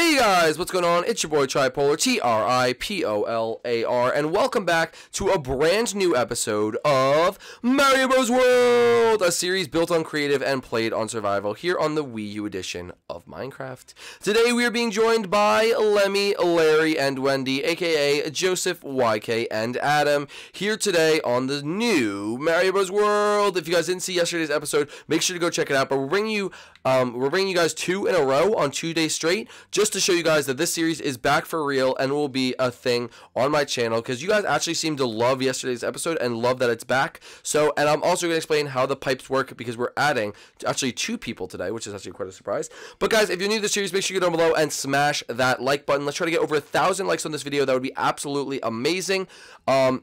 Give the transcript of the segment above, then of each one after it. Hey guys, what's going on? It's your boy TriPolar, TriPolar, and welcome back to a brand new episode of Mario Bros World, a series built on creative and played on survival here on the Wii U edition of Minecraft. Today we are being joined by Lemmy, Larry, and Wendy, aka Joseph, YK, and Adam, here today on the new Mario Bros World. If you guys didn't see yesterday's episode, make sure to go check it out, but we're bringing you guys two in a row on 2 days straight, just to show you guys that this series is back for real and will be a thing on my channel, because you guys actually seem to love yesterday's episode and love that it's back. So, and I'm also going to explain how the pipes work, because we're adding actually two people today, which is actually quite a surprise. But guys, if you're new to the series, make sure you go down below and smash that like button. Let's try to get over 1,000 likes on this video. That would be absolutely amazing. And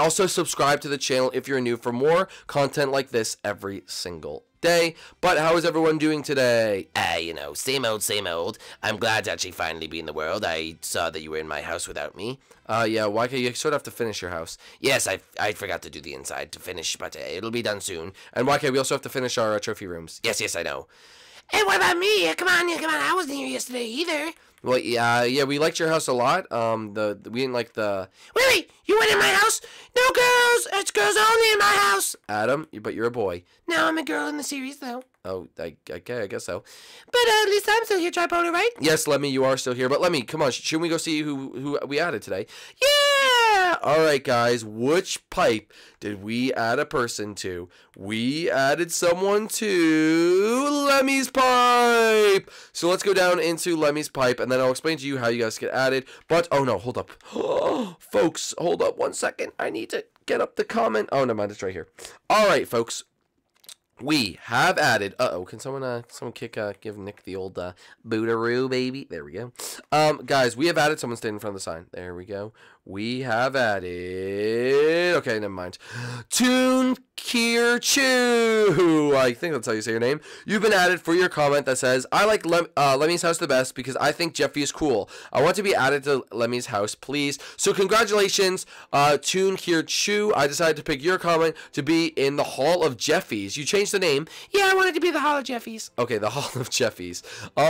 also subscribe to the channel if you're new for more content like this every single day. But how is everyone doing today? You know, same old, same old. I'm glad to actually finally be in the world. I saw that you were in my house without me. Yeah, YK, you sort of have to finish your house. Yes, I forgot to do the inside to finish, but it'll be done soon. And YK, we also have to finish our trophy rooms. Yes, I know. Hey, what about me? Come on, I wasn't here yesterday either. Well, yeah, we liked your house a lot. We didn't like the... Wait, you went in my house? No girls! It's girls only in my house! Adam, but you're a boy. No, I'm a girl in the series, though. Oh, okay, I guess so. But at least I'm still here, Tripolar, right? Yes, Lemmy, you are still here. But Lemmy, come on, shouldn't we go see who we added today? Yeah! All right, guys, which pipe did we add a person to? We added someone to Lemmy's pipe! So let's go down into Lemmy's pipe, and then I'll explain to you how you guys get added. But, oh no, hold up. Oh, folks, hold up 1 second. I need to get up the comment. Oh, never mind, it's right here. All right, folks. We have added, can someone give Nick the old, bootaroo, baby? There we go. Guys, we have added, someone standing in front of the sign. There we go. We have added, okay, never mind. Toon Kirchu, I think that's how you say your name. You've been added for your comment that says, I like Lemmy's house the best because I think Jeffy is cool. I want to be added to Lemmy's house, please. So congratulations, Toon Kirchu. I decided to pick your comment to be in the Hall of Jeffy's. You changed the name. Yeah, I wanted to be the Hall of Jeffy's. Okay, the Hall of Jeffy's.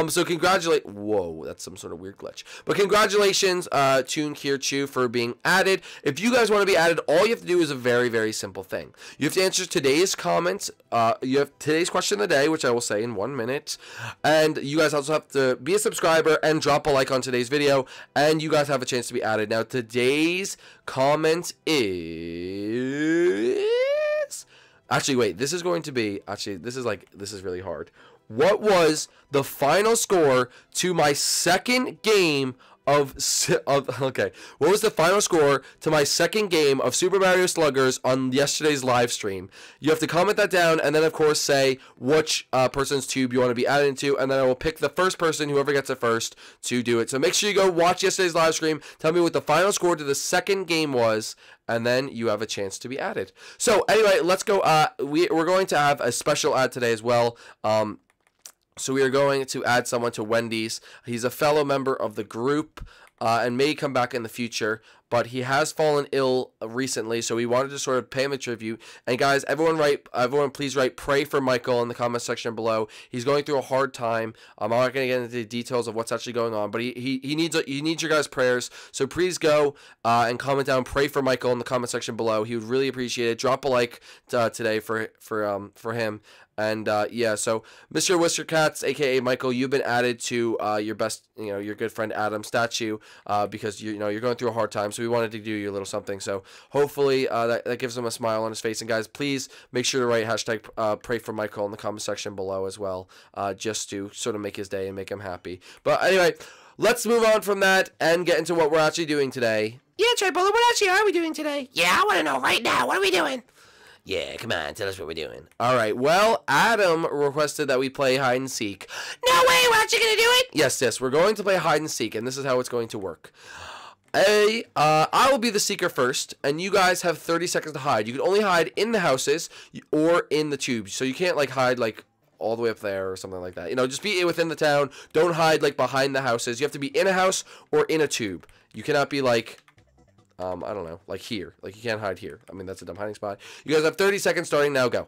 So congratulate. Whoa, that's some sort of weird glitch. But congratulations, Toon Kirchu, for being added. If you guys want to be added, all you have to do is a very, very simple thing. You have to answer today's comments. You have today's question of the day, which I will say in 1 minute. And you guys also have to be a subscriber and drop a like on today's video. And you guys have a chance to be added. Now, today's comment is... Actually, wait, this is going to be... Actually, this is really hard. What was the final score to my second game of... Okay. What was the final score to my second game of Super Mario Sluggers on yesterday's live stream? You have to comment that down, and then, of course, say which person's tube you want to be added into, and then I will pick the first person, whoever gets it first, to do it. So make sure you go watch yesterday's live stream. Tell me what the final score to the second game was, and then you have a chance to be added. So, anyway, let's go. We're going to have a special ad today as well. So we are going to add someone to Wendy's. He's a fellow member of the group and may come back in the future, but he has fallen ill recently, so we wanted to sort of pay him a tribute. And guys, everyone please write pray for Michael in the comment section below. He's going through a hard time. I'm not going to get into the details of what's actually going on, but he needs your guys' prayers. So please go and comment down pray for Michael in the comment section below. He would really appreciate it. Drop a like today for him. And yeah, so Mr. Whiskercats, aka Michael, you've been added to your good friend Adam statue because you're going through a hard time. So we wanted to do you a little something. So hopefully that gives him a smile on his face. And guys, please make sure to write hashtag pray for Michael in the comment section below as well, just to sort of make his day and make him happy. But anyway, let's move on from that and get into what we're actually doing today. Yeah, Tripolar, what actually are we doing today? Yeah, I want to know right now. What are we doing? Yeah, come on, tell us what we're doing. All right, well, Adam requested that we play hide-and-seek. No way, we're actually going to do it? Yes, we're going to play hide-and-seek, and this is how it's going to work. I will be the seeker first, and you guys have 30 seconds to hide. You can only hide in the houses or in the tubes, so you can't, like, hide, like, all the way up there or something like that. You know, just be within the town. Don't hide, like, behind the houses. You have to be in a house or in a tube. You cannot be, like... I don't know, like here. Like, you can't hide here. I mean, that's a dumb hiding spot. You guys have 30 seconds starting now. Go.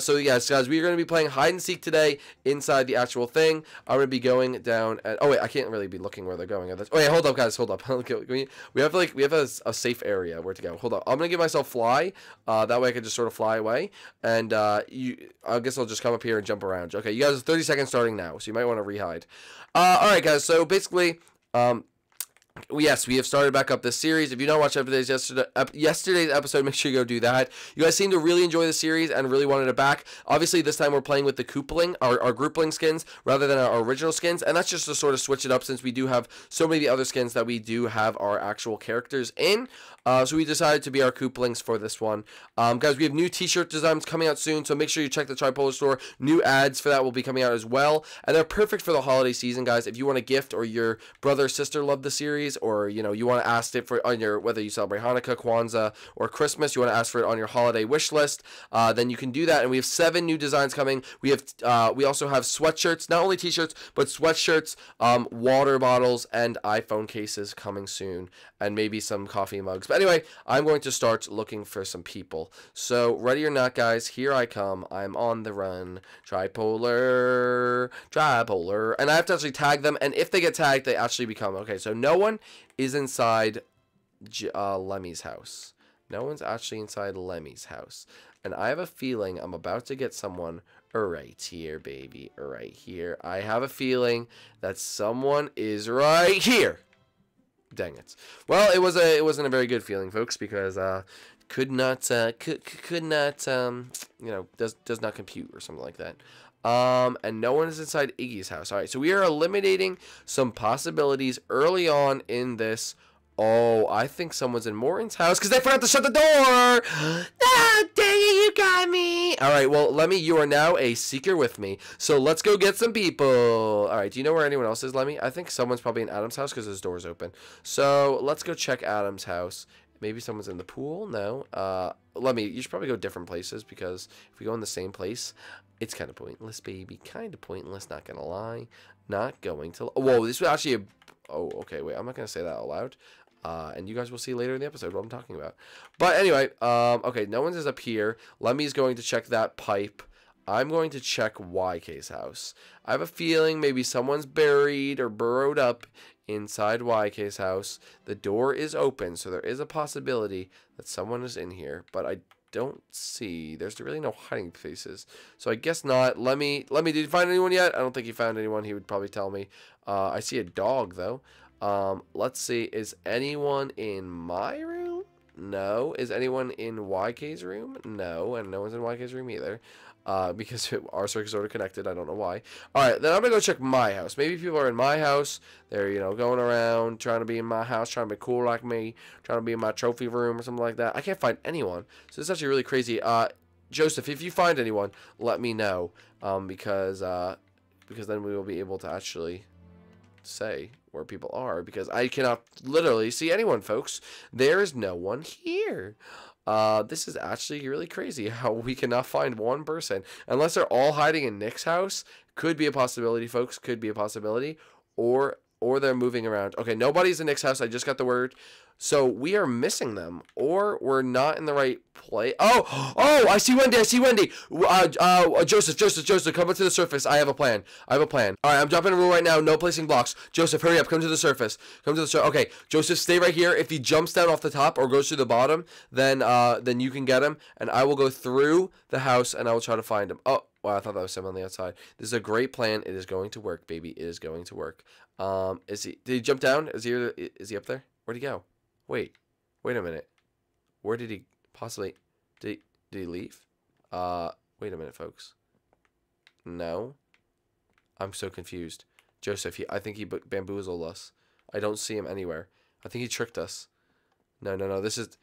So, yes, guys, we are going to be playing hide-and-seek today inside the actual thing. I'm going to be going down at... Oh, wait, I can't really be looking where they're going. Oh, wait, hold up, guys. Hold up. we have a safe area where to go. Hold up. I'm going to give myself fly. That way I can just sort of fly away. And I guess I'll just come up here and jump around. Okay, you guys have 30 seconds starting now, so you might want to re-hide. All right, guys, so basically... yes, we have started back up this series. If you don't watch yesterday's episode, make sure you go do that. You guys seem to really enjoy the series and really wanted it back. Obviously, this time we're playing with the Koopaling, our groupling skins, rather than our original skins. And that's just to sort of switch it up since we do have so many of the other skins that we do have our actual characters in. So we decided to be our Koopalings for this one. Guys, we have new t-shirt designs coming out soon, so make sure you check the TriPolar store. New ads for that will be coming out as well. And they're perfect for the holiday season, guys. If you want a gift or your brother or sister loved the series, or you know you want to ask it for on your, whether you celebrate Hanukkah, Kwanzaa, or Christmas, you want to ask for it on your holiday wish list, then you can do that. And we have 7 new designs coming. We have we also have sweatshirts, not only t-shirts but sweatshirts, water bottles, and iPhone cases coming soon, and maybe some coffee mugs. But anyway, I'm going to start looking for some people. So ready or not, guys, here I come. I'm on the run. Tripolar, and I have to actually tag them. And if they get tagged, they actually become okay. So no one is inside Lemmy's house. No one's actually inside Lemmy's house. And I have a feeling I'm about to get someone right here, baby. Right here. I have a feeling that someone is right here. Dang it. Well, it wasn't a very good feeling, folks, because could not you know, does not compute or something like that. And no one is inside Iggy's house. All right, so we are eliminating some possibilities early on in this. Oh, I think someone's in Morton's house because they forgot to shut the door. Ah, dang it, you got me. All right, well, Lemmy, you are now a seeker with me. So let's go get some people. All right, do you know where anyone else is, Lemmy? I think someone's probably in Adam's house because his door's open. So let's go check Adam's house. Maybe someone's in the pool. No. Lemmy, you should probably go different places because if we go in the same place, it's kind of pointless, baby. Kind of pointless, not going to lie. Not going to... Whoa, this was actually a... Oh, okay, wait. I'm not going to say that out loud. And you guys will see later in the episode what I'm talking about. But anyway, okay, no one's up here. Lemmy's going to check that pipe. I'm going to check YK's house. I have a feeling maybe someone's buried or burrowed up inside YK's house. The door is open, so there is a possibility that someone is in here. But I don't see. There's really no hiding places, so I guess not. Lemmy, did you find anyone yet? I don't think he found anyone. He would probably tell me. I see a dog though. Let's see. Is anyone in my room? No. Is anyone in YK's room? No. And no one's in YK's room either. Because our circuits are connected. I don't know why. All right, then I'm gonna go check my house. Maybe people are in my house. They're, you know, going around trying to be in my house, trying to be cool like me, trying to be in my trophy room or something like that. I can't find anyone, so it's actually really crazy. Joseph, if you find anyone, let me know, because then we will be able to actually say where people are, because I cannot literally see anyone, folks. There is no one here. This is actually really crazy how we cannot find one person. Unless they're all hiding in Nick's house. Could be a possibility, folks. Could be a possibility. Or they're moving around. Okay, nobody's in Nick's house. I just got the word. So we are missing them. Or we're not in the right place. Oh, I see Wendy. I see Wendy. Joseph, come up to the surface. I have a plan. All right, I'm dropping a rule right now. No placing blocks. Joseph, hurry up. Come to the surface. Okay, Joseph, stay right here. If he jumps down off the top or goes through the bottom, then you can get him. And I will go through the house and I will try to find him. Oh. Wow, I thought that was him on the outside. This is a great plan. It is going to work, baby. It is going to work. Did he jump down? Is he up there? Where'd he go? Wait a minute. Where did he possibly... Did he leave? Wait a minute, folks. No? I'm so confused. Joseph, I think he bamboozled us. I don't see him anywhere. I think he tricked us. No, this is...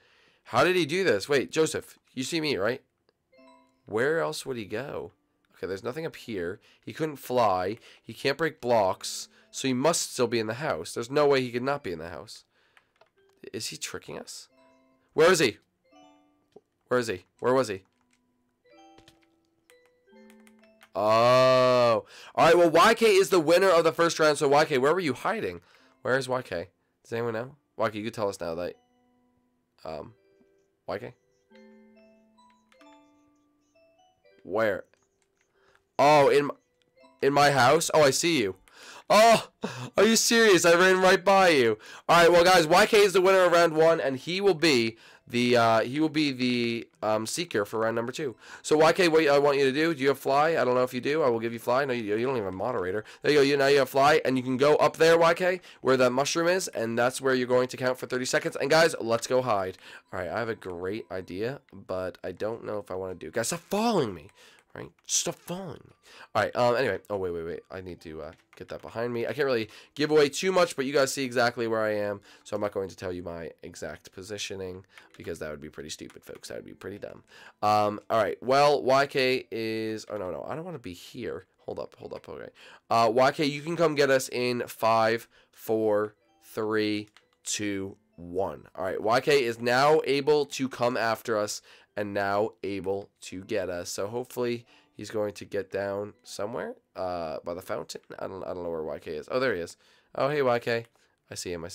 How did he do this? Wait, Joseph, you see me, right? Where else would he go? Okay, there's nothing up here. He couldn't fly. He can't break blocks. So he must still be in the house. There's no way he could not be in the house. Is he tricking us? Where is he? Where was he? Oh. Alright, well, YK is the winner of the first round. So, YK, where were you hiding? Where is YK? Does anyone know? YK, you could tell us now that YK? Where? Oh, in my house? Oh, I see you. Oh, are you serious? I ran right by you. All right, well, guys, YK is the winner of round one, and he will be the seeker for round number two. So YK, what I want you to do? Do you have fly? I don't know if you do. I will give you fly. No, you don't even have a moderator. There you go. Now you have fly, and you can go up there, YK, where that mushroom is, and that's where you're going to count for 30 seconds. And guys, let's go hide. All right, I have a great idea, but I don't know if I want to do. Guys, stop following me. Right? Stop following me. Alright, anyway. Oh, wait. I need to get that behind me. I can't really give away too much, but you guys see exactly where I am, so I'm not going to tell you my exact positioning, because that would be pretty stupid, folks. That would be pretty dumb. Alright, well, YK is... Oh, no, I don't want to be here. Hold up, okay. YK, you can come get us in 5, 4, 3, 2, 1. Alright, YK is now able to come after us, and now able to get us. So hopefully he's going to get down somewhere by the fountain. I don't know where YK is. Oh, there he is. Oh, hey, YK. I see him.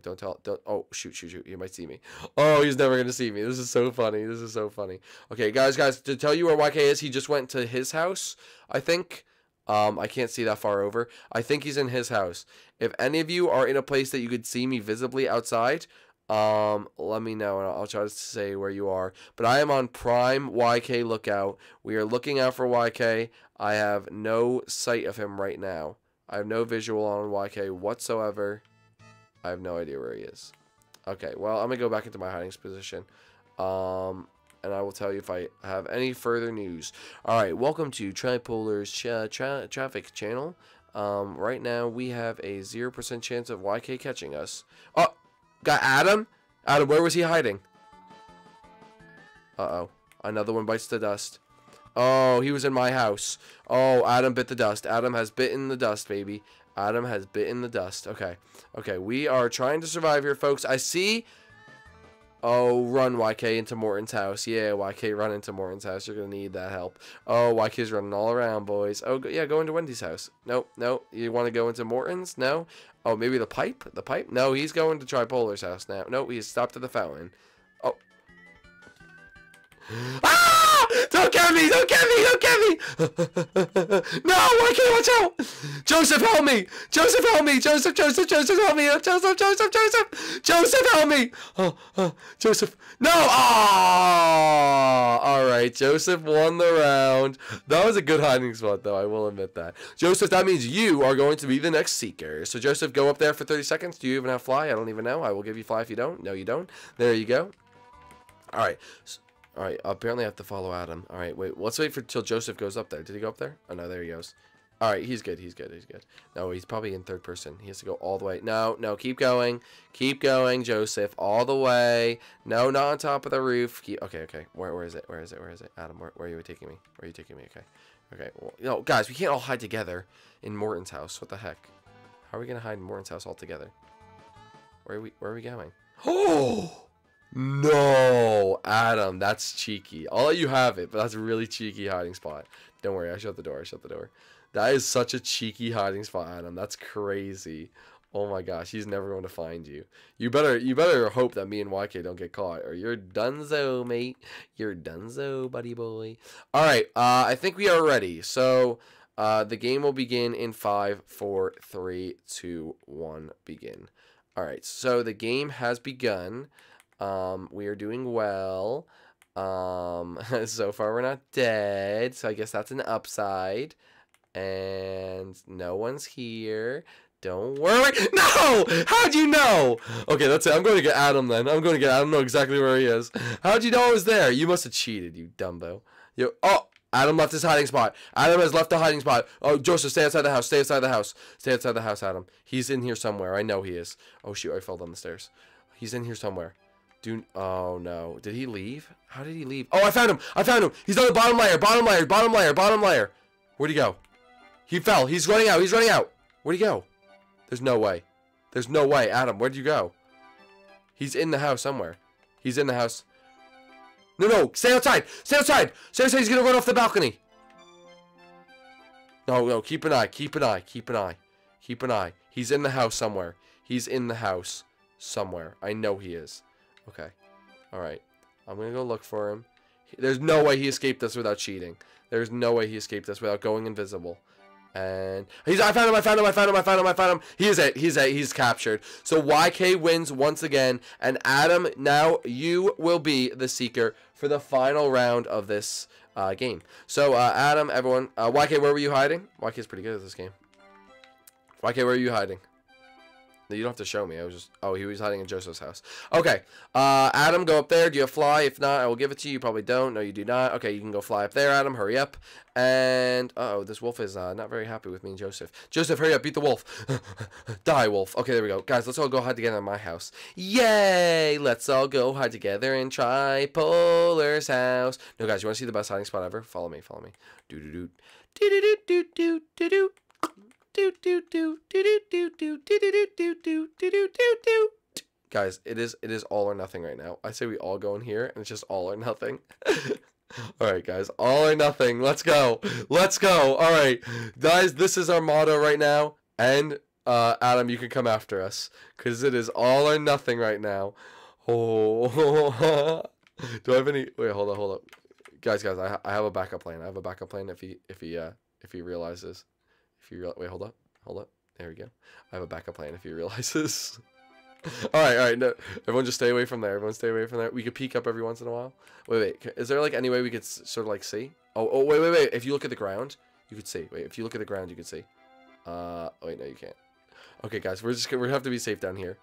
Don't. Oh, shoot. You might see me. Oh, he's never going to see me. This is so funny. Okay, guys, to tell you where YK is, he just went to his house, I think. I can't see that far over. I think he's in his house. If any of you are in a place that you could see me visibly outside, let me know, and I'll try to say where you are, but I am on prime YK lookout. We are looking out for YK. I have no sight of him right now. I have no visual on YK whatsoever. I have no idea where he is. Okay, well, I'm gonna go back into my hiding position, and I will tell you if I have any further news. All right, welcome to TriPolar's traffic channel. Right now we have a 0% chance of YK catching us. Oh, got Adam? Adam, where was he hiding? Uh-oh. Another one bites the dust. Oh, he was in my house. Oh, Adam bit the dust. Adam has bitten the dust, baby. Adam has bitten the dust. Okay. Okay, we are trying to survive here, folks. I see... Oh, run, YK, into Morton's house. Yeah, YK, run into Morton's house. You're going to need that help. Oh, YK's running all around, boys. Oh, yeah, go into Wendy's house. No. You want to go into Morton's? No. Oh, maybe the pipe? The pipe? No, he's going to Tripolar's house now. No, he's stopped at the fountain. Oh. Ah! Don't get me! No, YK, watch out! Joseph, help me! Joseph, help me! Joseph, help me! Joseph, no! Ah! All right, Joseph won the round. That was a good hiding spot, though. I will admit that. Joseph, that means you are going to be the next seeker. So, Joseph, go up there for 30 seconds. Do you even have fly? I don't even know. I will give you fly if you don't. No, you don't. There you go. All right. Alright, apparently I have to follow Adam. Alright, wait, let's wait till Joseph goes up there. Did he go up there? Oh, no, there he goes. Alright, he's good. No, he's probably in third person. He has to go all the way. No, keep going, Joseph, all the way. No, not on top of the roof. Okay. Where is it? Adam, where are you taking me? Okay. Okay, well, no, guys, we can't all hide together in Morton's house. What the heck? How are we going to hide in Morton's house all together? Where are we going? Oh! No, Adam, that's cheeky. I'll let you have it, but that's a really cheeky hiding spot. Don't worry, I shut the door. That is such a cheeky hiding spot, Adam. That's crazy. Oh my gosh, he's never going to find you. You better hope that me and YK don't get caught, or you're dunzo, mate. You're dunzo, buddy boy. All right, I think we are ready. So the game will begin in 5, 4, 3, 2, 1, begin. All right, so the game has begun. We are doing well. So far we're not dead, so I guess that's an upside. And no one's here. Don't worry. No! How'd you know? Okay, that's it. I'm going to get Adam then. I don't know exactly where he is. How'd you know I was there? You must have cheated, you dumbo. Oh! Adam left his hiding spot. Adam has left the hiding spot. Oh, Joseph, stay outside the house. Stay outside the house, Adam. He's in here somewhere. I know he is. Oh, shoot. I fell down the stairs. He's in here somewhere. Oh no, did he leave? How did he leave? Oh, I found him. He's on the bottom layer. Where'd he go? He fell. He's running out. Where'd he go? There's no way. Adam, where'd you go? He's in the house somewhere. He's in the house. No, stay outside. He's gonna run off the balcony. No, keep an eye. He's in the house somewhere. I know he is. Okay. Alright. I'm gonna go look for him. There's no way he escaped us without cheating. There's no way he escaped us without going invisible. And he's, I found him. He is it. He's it. He's captured. So YK wins once again. And Adam, now you will be the seeker for the final round of this game. So Adam, everyone, YK, where were you hiding? YK's pretty good at this game. YK, where are you hiding? You don't have to show me. I was just, oh, he was hiding in Joseph's house. Okay. Adam, go up there. Do you have fly? If not, I will give it to you. You probably don't. No, you do not. Okay, you can go fly up there, Adam. Hurry up. And, uh-oh, this wolf is not very happy with me and Joseph. Joseph, hurry up. Beat the wolf. Die, wolf. Okay, there we go. Guys, let's all go hide together in my house. Yay! Let's all go hide together in Tripolar's house. No, guys, you want to see the best hiding spot ever? Follow me. Follow me. Do-do-do. Do-do-do-do-do-do-do. Guys, it is all or nothing right now. I say we all go in here and it's just all or nothing. Alright guys, all or nothing. Let's go. Let's go. Alright. Guys, this is our motto right now. And Adam, you can come after us. Cause it is all or nothing right now. Oh. Do I have any, wait, hold up. Guys, I have a backup plan. I have a backup plan if he realizes. Wait, hold up. There we go. I have a backup plan if he realizes. all right. No, everyone just stay away from there. We could peek up every once in a while. Wait. Is there like any way we could sort of like see? Oh, wait. If you look at the ground, you could see. Wait, if you look at the ground, you could see. Wait, no, you can't. Okay, guys, we're gonna have to be safe down here.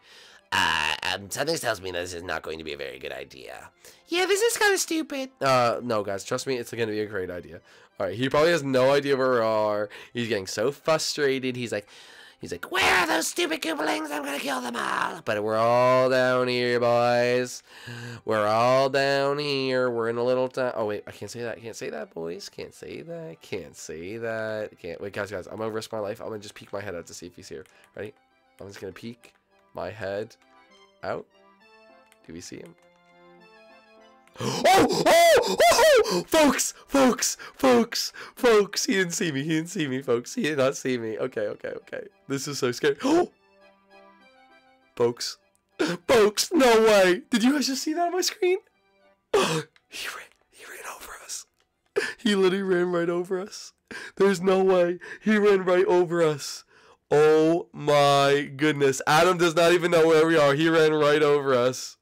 Something tells me that this is not going to be a very good idea. Yeah, this is kind of stupid. No, guys, trust me, it's going to be a great idea. All right, he probably has no idea where we are. He's getting so frustrated. He's like, where are those stupid Koopalings? I'm going to kill them all. But we're all down here, boys. We're all down here. We're in a little town. Oh, wait, I can't say that. Can't say that, boys. Can't say that. Can't say that. Can't. Wait, guys, I'm going to risk my life. I'm going to just peek my head out to see if he's here. Ready? I'm just going to peek my head out. Do we see him? Oh! Folks! He didn't see me, folks. He did not see me. Okay. This is so scary. Oh! Folks, no way! Did you guys just see that on my screen? He ran over us. He literally ran right over us. There's no way. He ran right over us. Oh my goodness. Adam does not even know where we are. He ran right over us.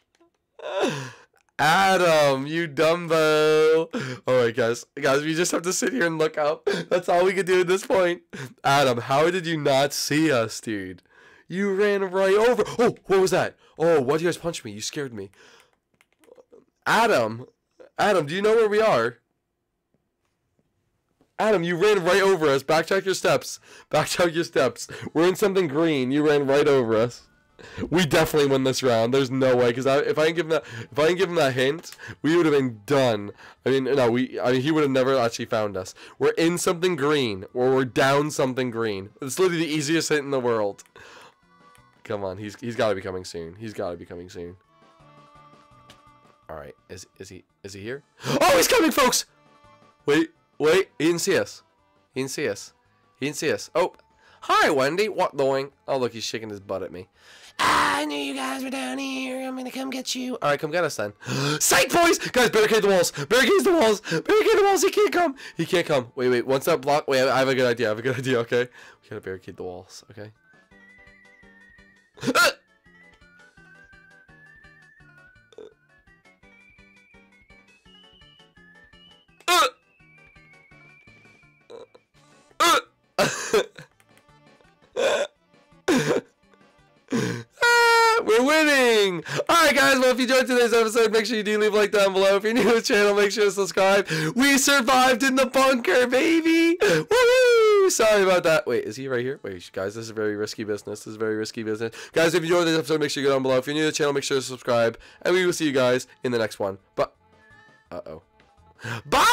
Adam, you dumbo. Alright, guys, we just have to sit here and look up. That's all we could do at this point. Adam, how did you not see us, dude? You ran right over. Oh, what was that? Oh, why'd you guys punch me? You scared me. Adam, do you know where we are? Adam, you ran right over us. Backtrack your steps. We're in something green. You ran right over us. We definitely win this round. There's no way, because if I didn't give him that hint, we would have been done. I mean, no, he would have never actually found us. We're in something green, or we're down something green. It's literally the easiest hint in the world. Come on, he's got to be coming soon. All right, is he here? Oh, he's coming, folks. Wait, he didn't see us. Oh, hi, Wendy. What doing? Oh, look, he's shaking his butt at me. I knew you guys were down here. I'm going to come get you. All right, come get us then. Psych, boys! Guys, barricade the walls. He can't come. Wait, once that block... Wait, I have a good idea, okay? We got to barricade the walls, okay? We're winning! Alright guys, well if you enjoyed today's episode, make sure you do leave a like down below. If you're new to the channel, make sure to subscribe. We survived in the bunker, baby! Woohoo! Sorry about that. Wait, is he right here? Wait, guys, this is very risky business. Guys, if you enjoyed this episode, make sure you go down below. If you're new to the channel, make sure to subscribe. And we will see you guys in the next one. Bye!